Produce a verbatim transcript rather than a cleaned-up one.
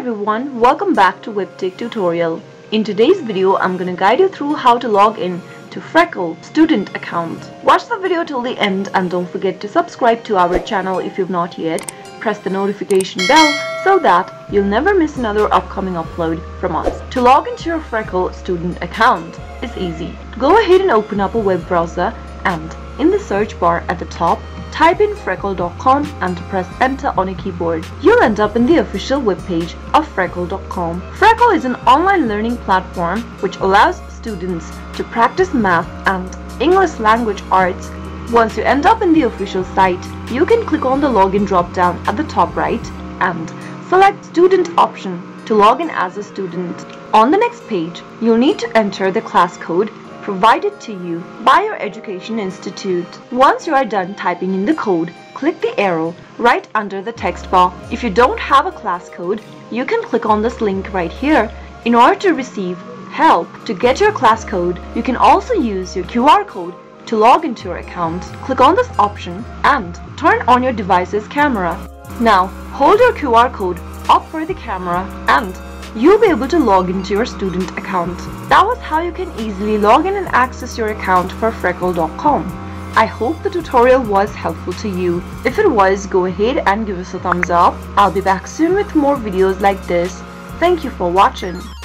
everyone, welcome back to Webtech Tutorial. In today's video, I'm going to guide you through how to log in to Freckle student account. Watch the video till the end and don't forget to subscribe to our channel if you've not yet. Press the notification bell so that you'll never miss another upcoming upload from us. To log into your Freckle student account is easy. Go ahead and open up a web browser and in the search bar at the top, type in freckle dot com and press enter on your keyboard. You'll end up in the official webpage of freckle dot com. Freckle is an online learning platform which allows students to practice math and English language arts. Once you end up in the official site, you can click on the login drop-down at the top right and select student option to log in as a student. On the next page, you'll need to enter the class code provided to you by your education institute. Once you are done typing in the code, click the arrow right under the text bar. If you don't have a class code, you can click on this link right here in order to receive help. To get your class code, you can also use your Q R code to log into your account. Click on this option and turn on your device's camera. Now, hold your Q R code up for the camera and you'll be able to log into your student account. That was how you can easily log in and access your account for freckle dot com. I hope the tutorial was helpful to you. If it was, go ahead and give us a thumbs up. I'll be back soon with more videos like this. Thank you for watching.